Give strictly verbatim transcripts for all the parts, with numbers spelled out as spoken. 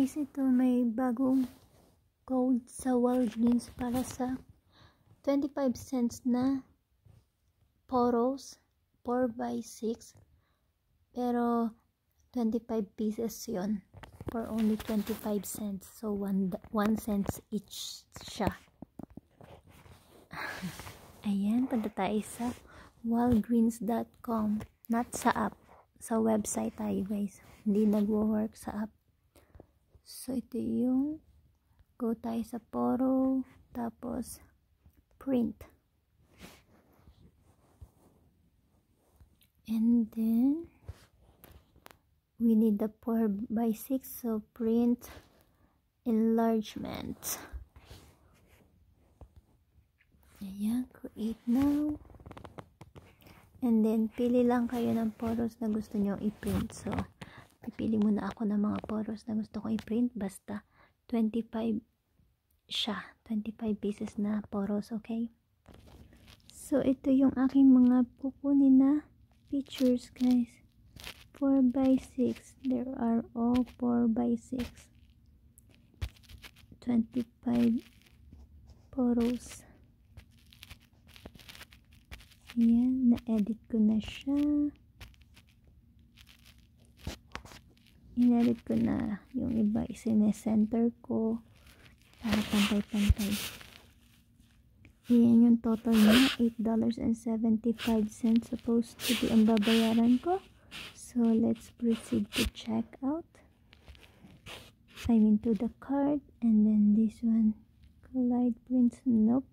guys, ito may bagong code sa Walgreens para sa twenty-five cents na poros four by six, pero twenty-five pieces yon for only twenty-five cents, so one cent each siya. Ayan, punta tayo sa walgreens dot com, not sa app, sa website tayo guys, hindi nagwo-work sa app. So ito yung go tayo sa poro, tapos print, and then we need the four by six, so print enlargement. Ayan, create now, and then pili lang kayo ng poros na gusto nyo i-print. So pipili muna ako ng mga poros na gusto kong i-print, basta twenty-five siya, twenty-five pieces na poros, okay? So ito yung aking mga kukunin na pictures guys, four by six, there are all four by six, twenty-five poros. Ayan, na-edit ko na siya. In-edit ko na yung iba, isine-center ko para pantay-pantay. Ayan yung total niya, eight dollars and seventy-five cents supposed to be ang babayaran ko. So let's proceed to check out. I'm into the card, and then this one, Collide Prints, nope,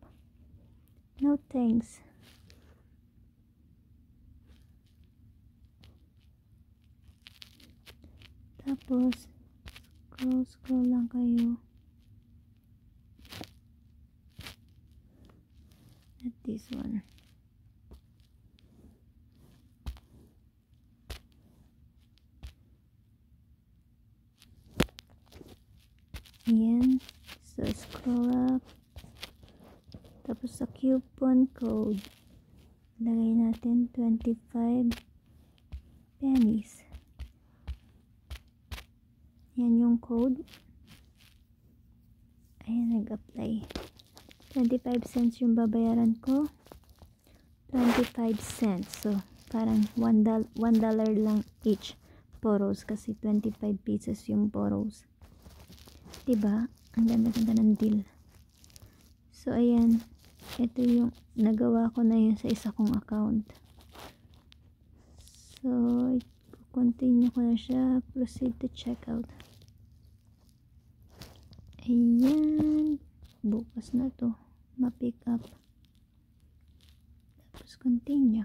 no thanks. Tapos, scroll, scroll lang kayo. At this one. Ayan. So, scroll up. Tapos, sa coupon code, lagay natin twenty-five pennies. Yan yung code. Ayan, nag-apply. twenty-five cents yung babayaran ko. twenty-five cents. So, parang one dollar lang each poros. Kasi twenty-five pieces yung poros. Diba? Ang ganda-ganda ng deal. So, ayan. Ito yung nagawa ko na yun sa isa kong account. So, continue ko na siya. Proceed to checkout. Ayan, bukas na to, ma-pick up, tapos continue.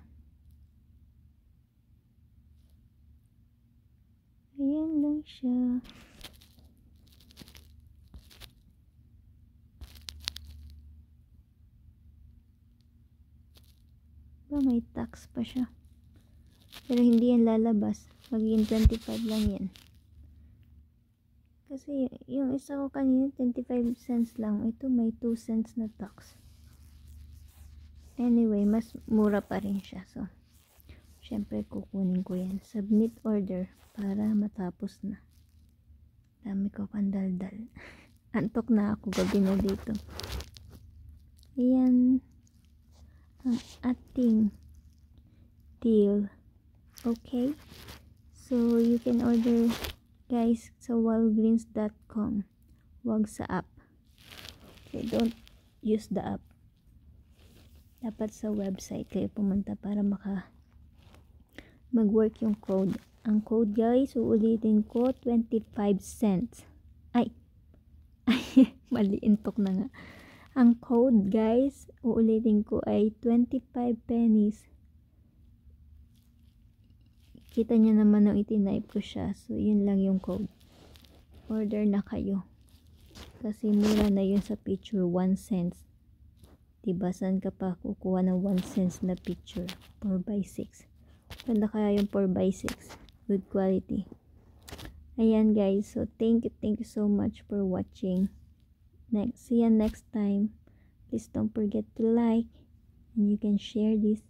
Ayan lang siya. Ba, may tax pa siya, pero hindi yan lalabas, magiging twenty-five lang yan. Kasi yung isa ko kanina twenty-five cents lang, ito may two cents na tax. Anyway, mas mura pa rin siya. So, syempre kukunin ko yan. Submit order para matapos na. Dami ko pandaldal. Antok na ako, gabi na dito. Ayan ang ating deal. Okay? So, you can order guys sa walgreens dot com, wag sa app. Okay, don't use the app, dapat sa website kayo pumunta para maka mag work yung code. Ang code guys, uulitin ko, twenty-five cents. ay ay mali, intok na nga. Ang code guys, uulitin ko, ay twenty-five pennies. Kita nyo naman nung itinype ko siya. So, yun lang yung code. Order na kayo. Kasi mura na yun sa picture. one cent. Diba? Saan ka pa kukuha ng one cent na picture? four by six. Ganda kaya yung four by six. Good quality. Ayan guys. So, thank you. Thank you so much for watching. Next, see you next time. Please don't forget to like. And you can share this.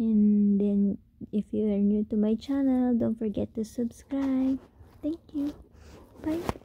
And then, if you are new to my channel, don't forget to subscribe. Thank you. Bye.